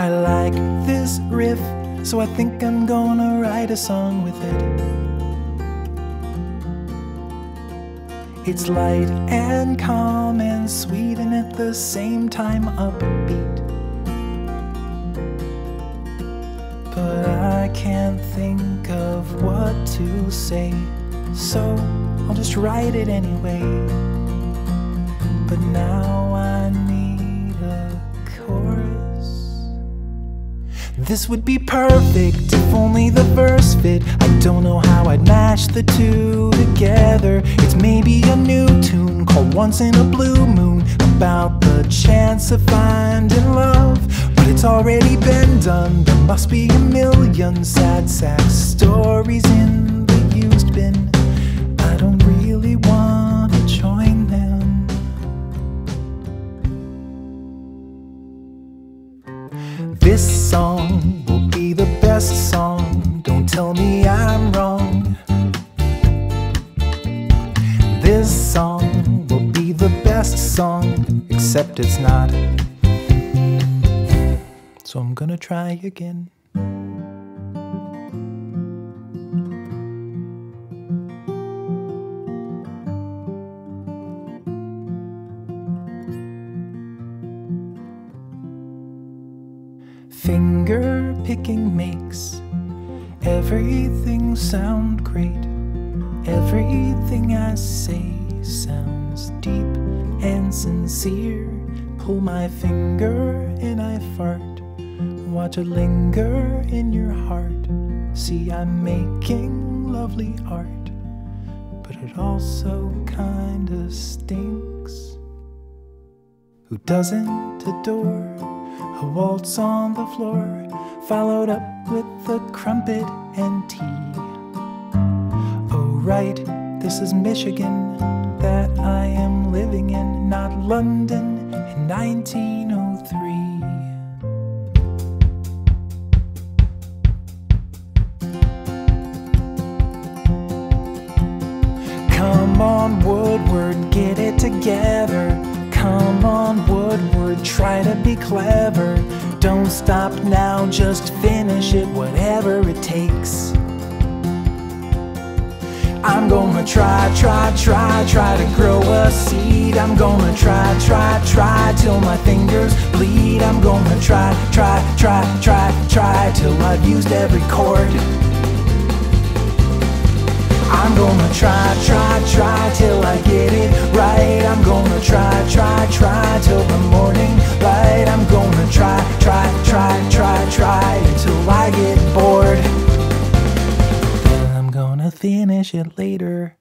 I like this riff, so I think I'm gonna write a song with it. It's light and calm and sweet, and at the same time upbeat. But I can't think of what to say, so I'll just write it anyway. But now I need a chorus. This would be perfect if only the verse fit. I don't know how I'd mash the two together. It's maybe a new tune called Once in a Blue Moon, about the chance of finding love. But it's already been done. There must be a million sad sack stories in the used bin. I don't really want to join them. This song will be the best song, don't tell me I'm wrong. This song will be the best song, except it's not. So I'm gonna try again. Finger picking makes everything sound great. Everything I say sounds deep and sincere. Pull my finger and I fart. Watch it linger in your heart. See, I'm making lovely art, but it also kinda stinks. Who doesn't adore a waltz on the floor, followed up with the crumpet and tea? Oh right, this is Michigan that I am living in, not London in 1903. Come on Woodward, get it together. Come on Woodward, try to be clever. Don't stop now, just finish it, whatever it takes. I'm gonna try, try, try, try to grow a seed. I'm gonna try, try, try till my fingers bleed. I'm gonna try, try, try, try, try till I've used every chord. I'm gonna try, try, try till I get it right. I'm gonna try, try, try till the morning light. I'm gonna try, try, try, try, try until I get bored. Then I'm gonna finish it later.